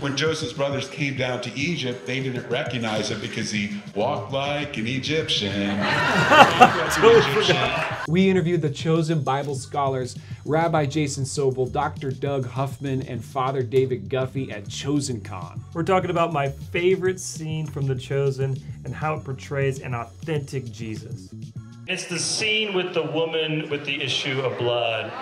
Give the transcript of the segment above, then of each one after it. When Joseph's brothers came down to Egypt, they didn't recognize him because he walked like an Egyptian. We interviewed the Chosen Bible scholars, Rabbi Jason Sobel, Dr. Doug Huffman, and Father David Guffey at ChosenCon. We're talking about my favorite scene from The Chosen and how it portrays an authentic Jesus. It's the scene with the woman with the issue of blood.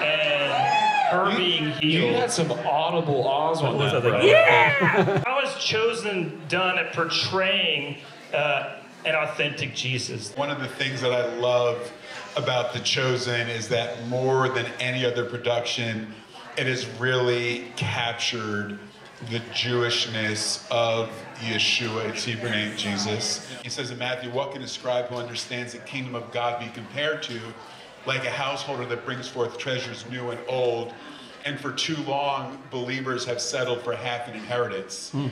And her being healed. You had some audible awes on that, bro. Yeah! How has Chosen done at portraying an authentic Jesus? One of the things that I love about The Chosen is that more than any other production, it has really captured the Jewishness of Yeshua, its Hebrew name, Jesus. He says in Matthew, what can a scribe who understands the kingdom of God be compared to? Like a householder that brings forth treasures new and old, and for too long, believers have settled for half an inheritance. Wow.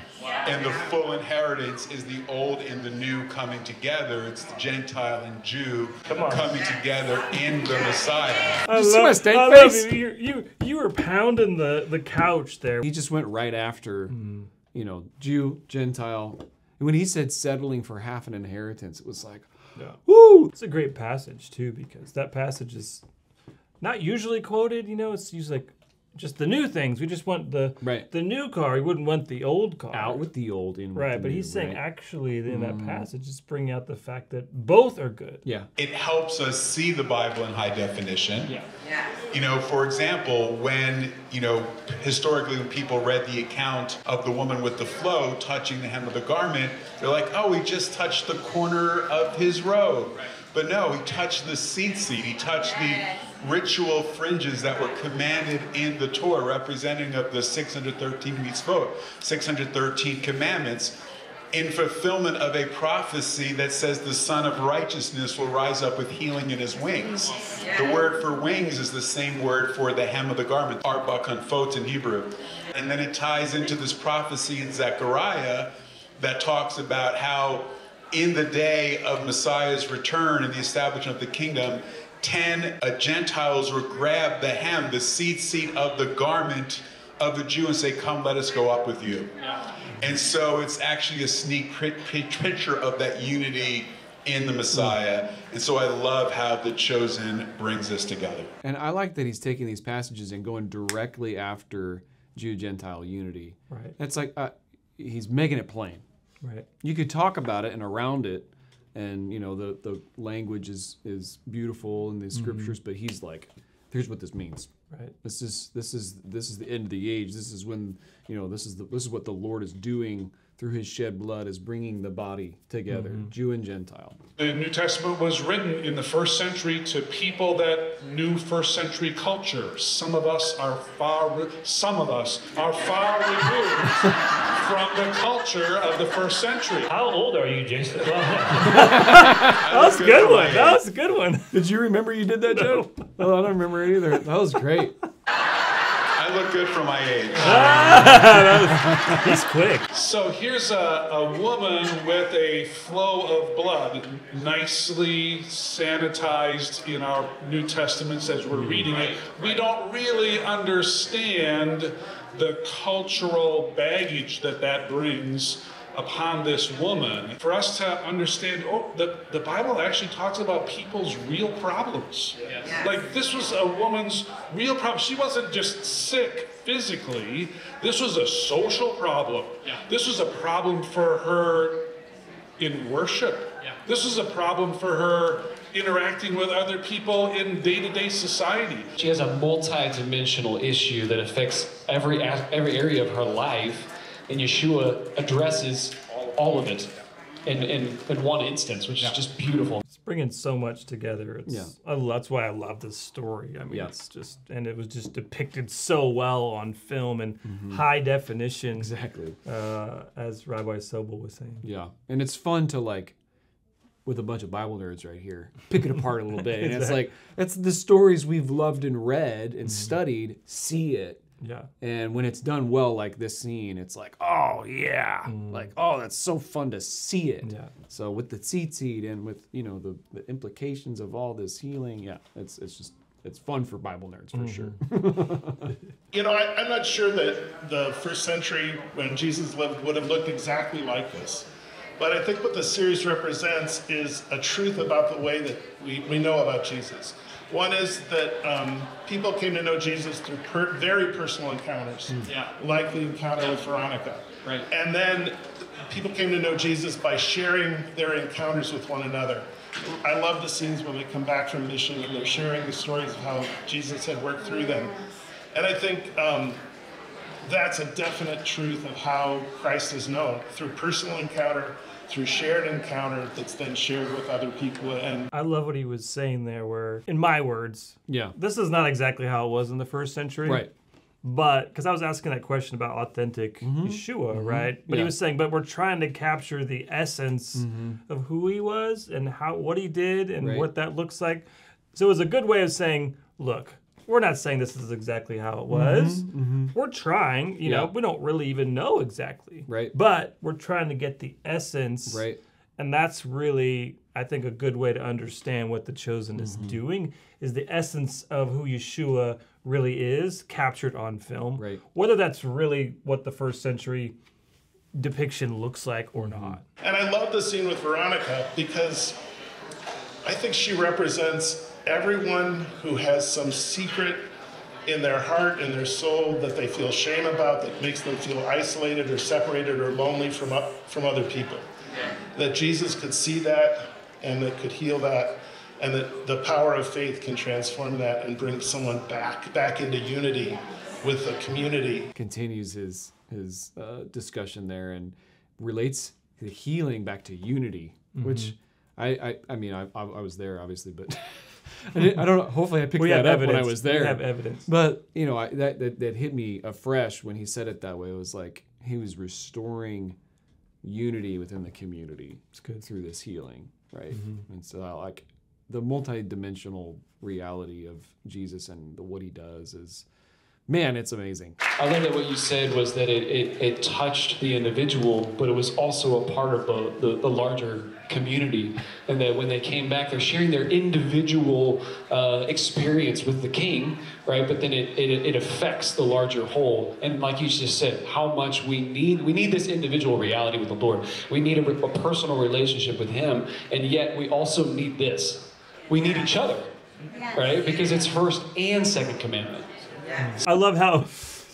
And the full inheritance is the old and the new coming together. It's the Gentile and Jew coming together in the Messiah. I love you. You were pounding the couch there. He just went right after, you know, Jew, Gentile. And when he said settling for half an inheritance, it was like, yeah. Woo! It's a great passage too, because that passage is not usually quoted. You know, it's usually like just the new things. We just want the new car. We wouldn't want the old car. Out with the old, in with the new. But he's saying actually in that passage, it's bringing out the fact that both are good. Yeah, it helps us see the Bible in high definition. Yeah. You know, for example, when historically when people read the account of the woman with the flow touching the hem of the garment, they're like, oh, he just touched the corner of his robe. Right. But no, he touched the tzitzit. He touched the ritual fringes that were commanded in the Torah, representing of the 613 mitzvot, 613 commandments, in fulfillment of a prophecy that says the Son of Righteousness will rise up with healing in his wings. The word for wings is the same word for the hem of the garment, arba kanfot in Hebrew. And then it ties into this prophecy in Zechariah that talks about how in the day of Messiah's return and the establishment of the kingdom, 10 Gentiles will grab the hem, the tzitzit of the garment of the Jew, and say, come, let us go up with you. Yeah. And so it's actually a sneak picture of that unity in the Messiah. And so I love how The Chosen brings us together. And I like that he's taking these passages and going directly after Jew-Gentile unity. Right. That's like, he's making it plain. Right. You could talk about it and around it, and you know the language is beautiful in the scriptures, but he's like, here's what this means. Right. This is the end of the age. This is when this is what the Lord is doing through his shed blood, is bringing the body together, Jew and Gentile. The New Testament was written in the first century to people that knew first century culture. Some of us are far removed from the culture of the first century. How old are you, Jason? That was a good one. That was a good one. Did you remember you did that joke? No, I don't remember either. That was great. I look good for my age. He's quick. So here's a woman with a flow of blood, nicely sanitized in our New Testaments as we're reading it. We don't really understand the cultural baggage that brings upon this woman. For us to understand, the Bible actually talks about people's real problems. Yes. Yes. Like, this was a woman's real problem. She wasn't just sick physically. This was a social problem. Yeah. This was a problem for her in worship. Yeah. This was a problem for her interacting with other people in day-to-day society. She has a multi-dimensional issue that affects every area of her life, and Yeshua addresses all of it in one instance, which is just beautiful. It's bringing so much together. That's why I love this story. I mean, it's just, and it was just depicted so well on film and high definition. Exactly. As Rabbi Sobel was saying. Yeah, and it's fun to with a bunch of Bible nerds right here, pick it apart a little bit. And it's like, that's the stories we've loved and read and studied, see it. Yeah. And when it's done well, like this scene, it's like, oh yeah. Like, oh, that's so fun to see it. Yeah. So with the tzitzit and with the implications of all this healing, it's just it's fun for Bible nerds for sure. You know, I'm not sure that the first century when Jesus lived would have looked exactly like this. But I think what the series represents is a truth about the way that we know about Jesus. One is that people came to know Jesus through very personal encounters, like the encounter with Veronica. Right. And then people came to know Jesus by sharing their encounters with one another. I love the scenes when they come back from mission and they're sharing the stories of how Jesus had worked through them. And I think that's a definite truth of how Christ is known, through personal encounter, through shared encounter that's then shared with other people. And I love what he was saying there, where, in my words, this is not exactly how it was in the first century. Right. But, because I was asking that question about authentic Yeshua, right? But he was saying, but we're trying to capture the essence of who he was and how what he did and what that looks like. So it was a good way of saying, look, we're not saying this is exactly how it was. We're trying, you know, we don't really even know exactly. Right. But we're trying to get the essence. Right. And that's really, I think, a good way to understand what The Chosen is doing, is the essence of who Yeshua really is captured on film. Right. Whether that's really what the first century depiction looks like or not. And I love the scene with Veronica because I think she represents everyone who has some secret in their heart, in their soul, that they feel shame about, that makes them feel isolated or separated or lonely from other people. That Jesus could see that, and that could heal that, and that the power of faith can transform that and bring someone back into unity with the community. Continues his discussion there and relates the healing back to unity, which I mean, I was there, obviously, but I don't know. Hopefully I picked that up when I was there. We have evidence. But, you know, that hit me afresh when he said it that way. It was like he was restoring unity within the community through this healing, right? And so I like the multi-dimensional reality of Jesus and what he does is... Man, it's amazing. I love that what you said was that it touched the individual, but it was also a part of the larger community. And that when they came back, they're sharing their individual experience with the king, right? But then it affects the larger whole. And like you just said, how much we need this individual reality with the Lord. We need a personal relationship with him. And yet we also need this. We need each other, right? Because it's first and second commandment. I love how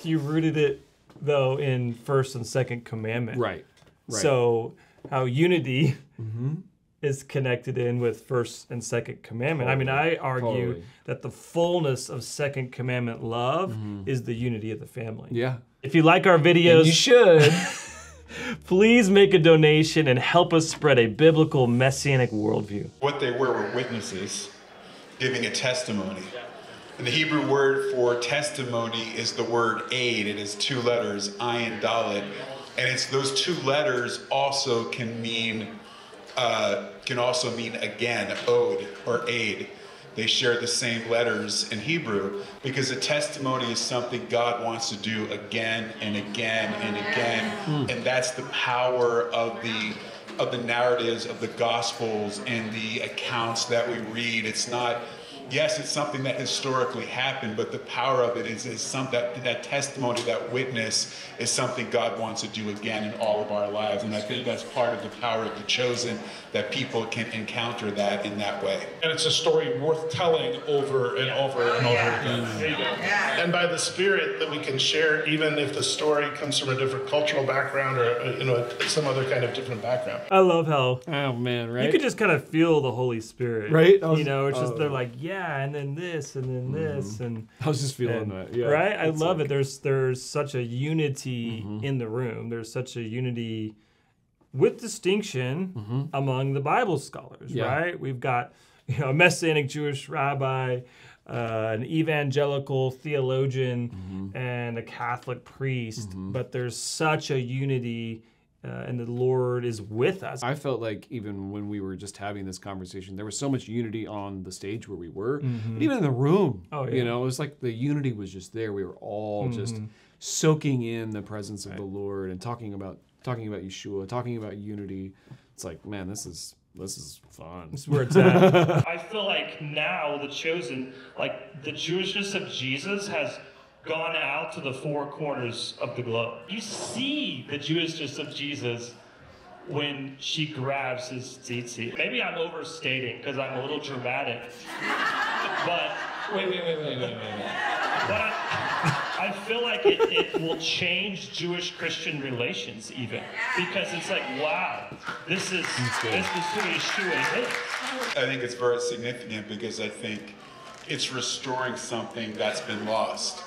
you rooted it, though, in first and second commandment. Right. So how unity is connected in with first and second commandment. Totally. I mean, I argue that the fullness of second commandment love is the unity of the family. Yeah. If you like our videos, and you should. Please make a donation and help us spread a biblical messianic worldview. What they were witnesses giving a testimony. And the Hebrew word for testimony is the word aid. It is two letters, ayin dalet. And it's those two letters also can also mean again, ode or aid. They share the same letters in Hebrew because a testimony is something God wants to do again and again and again. And that's the power of the narratives of the Gospels and the accounts that we read. It's not... Yes, it's something that historically happened, but the power of it is that testimony, that witness, is something God wants to do again in all of our lives. And I think that's part of the power of The Chosen, that people can encounter that in that way. And it's a story worth telling over and over and over again. And by the Spirit that we can share, even if the story comes from a different cultural background or some other kind of different background. I love how right? You could just kind of feel the Holy Spirit, right? It's just they're like, and then this, and then this, and I was just feeling that, right? I love it. There's such a unity in the room. There's such a unity with distinction among the Bible scholars, right? We've got a Messianic Jewish rabbi, an evangelical theologian, and a Catholic priest, but there's such a unity. And the Lord is with us. I felt like even when we were just having this conversation, there was so much unity on the stage where we were, but even in the room. You know, it was like the unity was just there. We were all just soaking in the presence of the Lord and talking about Yeshua, talking about unity. It's like, man, this is This is fun. This is where it's at. I feel like now The Chosen, like the Jewishness of Jesus has gone out to the four corners of the globe. You see the Jewishness of Jesus when she grabs his tzitzit. Maybe I'm overstating because I'm a little dramatic. But wait. But I feel like it will change Jewish-Christian relations even, because it's like, wow, this is who Yeshua is. I think it's very significant because I think it's restoring something that's been lost.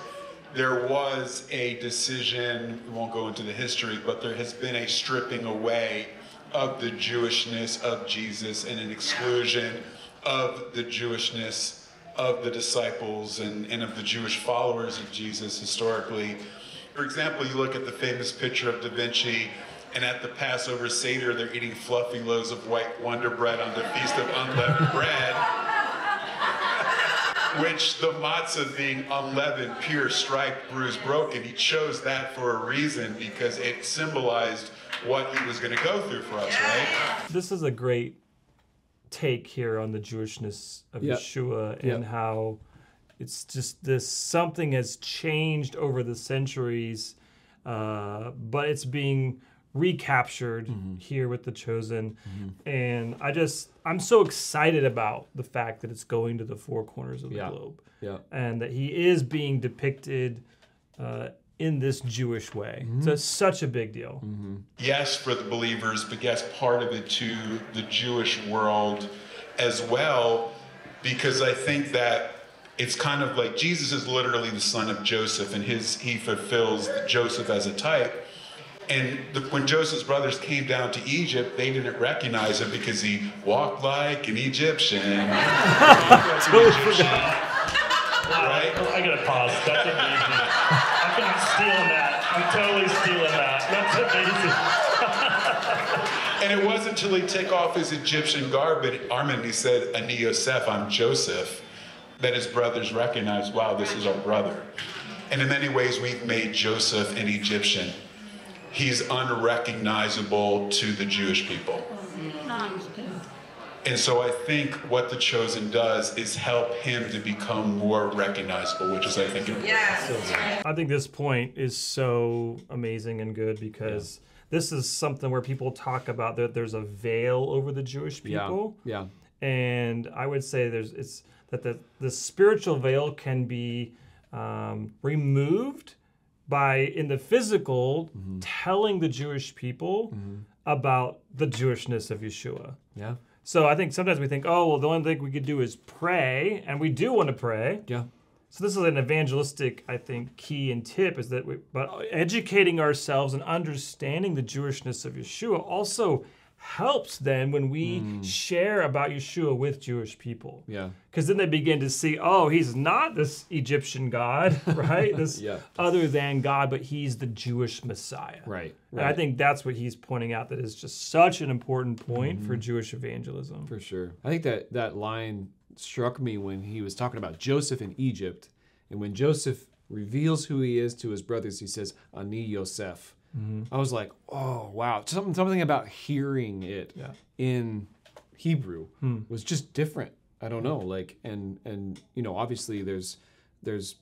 There was a decision, we won't go into the history, but there has been a stripping away of the Jewishness of Jesus and an exclusion of the Jewishness of the disciples and of the Jewish followers of Jesus historically. For example, you look at the famous picture of Da Vinci, and at the Passover Seder, they're eating fluffy loaves of white Wonder Bread on the Feast of Unleavened Bread, which the matzah being unleavened, pure, striped, bruised, broken, he chose that for a reason because it symbolized what he was going to go through for us, right? This is a great take here on the Jewishness of Yeshua and how it's just this, something has changed over the centuries, but it's being recaptured here with The Chosen. And I'm so excited about the fact that it's going to the four corners of the globe and that he is being depicted in this Jewish way. So it's such a big deal. Yes, for the believers, but yes, part of it to the Jewish world as well, because I think that it's kind of like Jesus is literally the son of Joseph, and he fulfills Joseph as a type. And when Joseph's brothers came down to Egypt, they didn't recognize him because he walked like an Egyptian. Right? I gotta pause. That's amazing. I think I'm stealing that. I'm totally stealing that. That's amazing. And it wasn't until he took off his Egyptian garb and he said, "Ani Yosef, I'm Joseph," that his brothers recognized, wow, this is our brother. And in many ways, we've made Joseph an Egyptian. He's unrecognizable to the Jewish people. And so I think what The Chosen does is help him to become more recognizable, which is, I think, important. I think this point is so amazing and good because this is something where people talk about that there's a veil over the Jewish people. And I would say that the spiritual veil can be removed by, in the physical, telling the Jewish people about the Jewishness of Yeshua. So I think sometimes we think, oh, well, the only thing we could do is pray, and we do want to pray. So this is an evangelistic, I think, key and tip, is that but educating ourselves and understanding the Jewishness of Yeshua also helps them when we share about Yeshua with Jewish people. Because then they begin to see, oh, he's not this Egyptian God, right? This other than God, but he's the Jewish Messiah. Right. And I think that's what he's pointing out, that is just such an important point for Jewish evangelism. For sure. I think that line struck me when he was talking about Joseph in Egypt. And when Joseph reveals who he is to his brothers, he says, "Ani Yosef." I was like, oh, wow. Something about hearing it in Hebrew was just different. I don't know. Like, and you know, obviously there's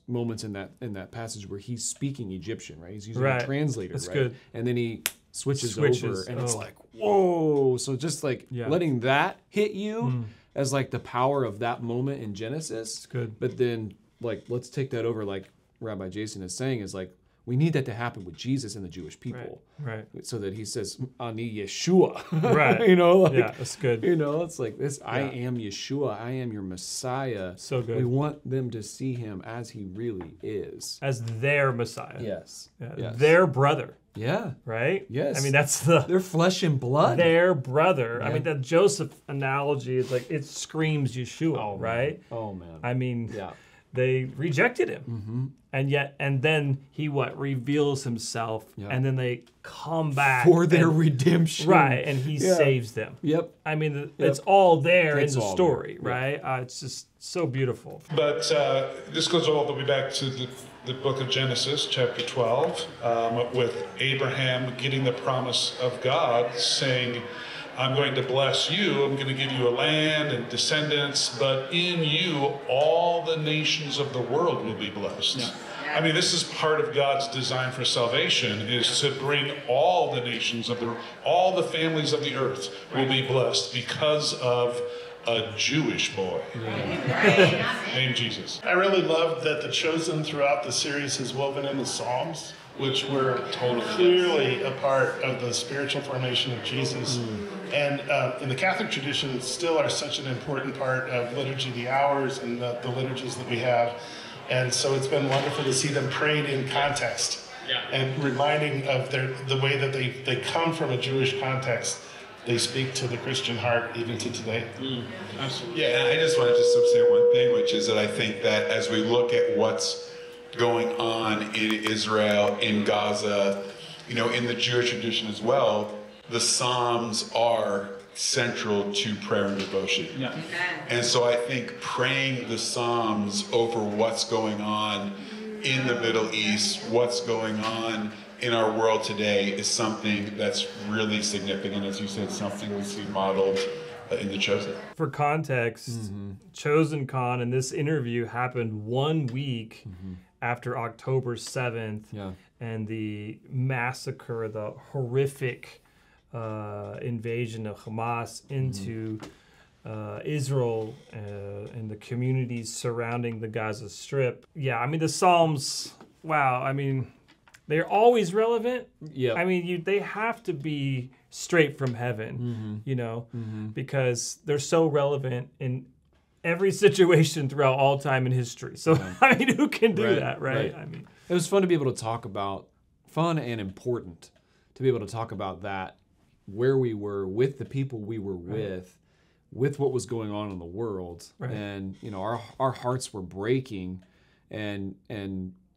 moments in that passage where he's speaking Egyptian, right? He's using a translator, that's right? Good. And then he switches over, and it's like, whoa. So just like letting that hit you as like the power of that moment in Genesis. That's good. But then, like, let's take that over, like Rabbi Jason is saying, is like, we need that to happen with Jesus and the Jewish people, right? So that he says, "Ani Yeshua," right? You know, like, that's good. You know, it's like this: I am Yeshua. I am your Messiah. So good. We want them to see him as he really is, as their Messiah. Yes. Their brother. Right. Yes. I mean, that's their flesh and blood. Their brother. Yeah. I mean, that Joseph analogy is like, it screams Yeshua, right? Oh man. I mean, they rejected him. And then he reveals himself, and then they come back for their redemption. Right, and he saves them. I mean, it's all there in the story, right? It's just so beautiful. But this goes all the way back to the book of Genesis, chapter 12, with Abraham getting the promise of God, saying, I'm going to bless you, I'm going to give you a land and descendants, but in you all the nations of the world will be blessed. Yeah. I mean, this is part of God's design for salvation, is to bring all the nations of the, all the families of the earth will be blessed because of a Jewish boy named Jesus. I really love that The Chosen throughout the series has woven in the Psalms, which were totally clearly a part of the spiritual formation of Jesus. Mm. And in the Catholic tradition, still are such an important part of liturgy, the hours and the liturgies that we have. And so it's been wonderful to see them prayed in context and reminding of the way that they come from a Jewish context. They speak to the Christian heart even to today. Mm, absolutely. Yeah, and I just wanted to say one thing, which is that I think that as we look at what's going on in Israel, in Gaza, you know, in the Jewish tradition as well, the Psalms are central to prayer and devotion. Yeah. And so I think praying the Psalms over what's going on in the Middle East, what's going on in our world today, is something that's really significant. As you said, something we see modeled in The Chosen. For context, ChosenCon and this interview happened 1 week after October 7th and the massacre, the horrific invasion of Hamas into Israel and the communities surrounding the Gaza Strip. Yeah, I mean, the Psalms, wow, I mean, they're always relevant. Yeah. I mean, they have to be straight from heaven, you know, because they're so relevant in every situation throughout all time in history. So, I mean, who can do that, right? I mean, it was fun to be able to talk about, fun and important, to be able to talk about that, where we were, with the people we were with what was going on in the world. Right. And, you know, our hearts were breaking, and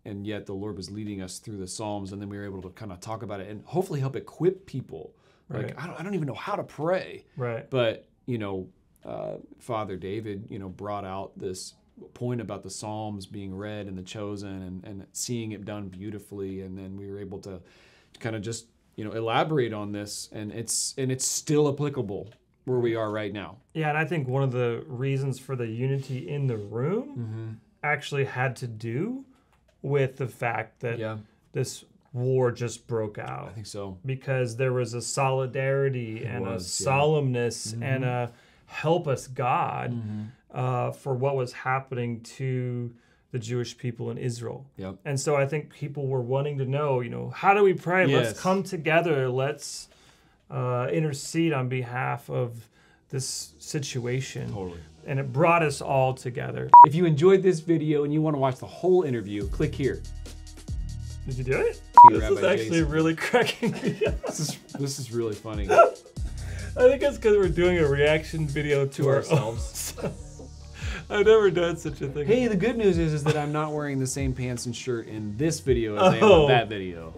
yet the Lord was leading us through the Psalms, and then we were able to kind of talk about it and hopefully help equip people. Right. Like, I don't even know how to pray. Right. But, you know, Father David, you know, brought out this point about the Psalms being read and The Chosen, and seeing it done beautifully. And then we were able to kind of just, you know, elaborate on this, and it's still applicable where we are right now. Yeah, and I think one of the reasons for the unity in the room actually had to do with the fact that this war just broke out. I think so. Because there was a solidarity and a solemnness and a help us God for what was happening to the Jewish people in Israel. Yep. And so I think people were wanting to know, you know, how do we pray? Yes. Let's come together. Let's intercede on behalf of this situation. Totally. And it brought us all together. If you enjoyed this video and you want to watch the whole interview, click here. Did you do it? This is actually really cracking me up. This is really funny. I think that's because we're doing a reaction video to ourselves. I've never done such a thing. Hey, the good news is that I'm not wearing the same pants and shirt in this video as I am in that video.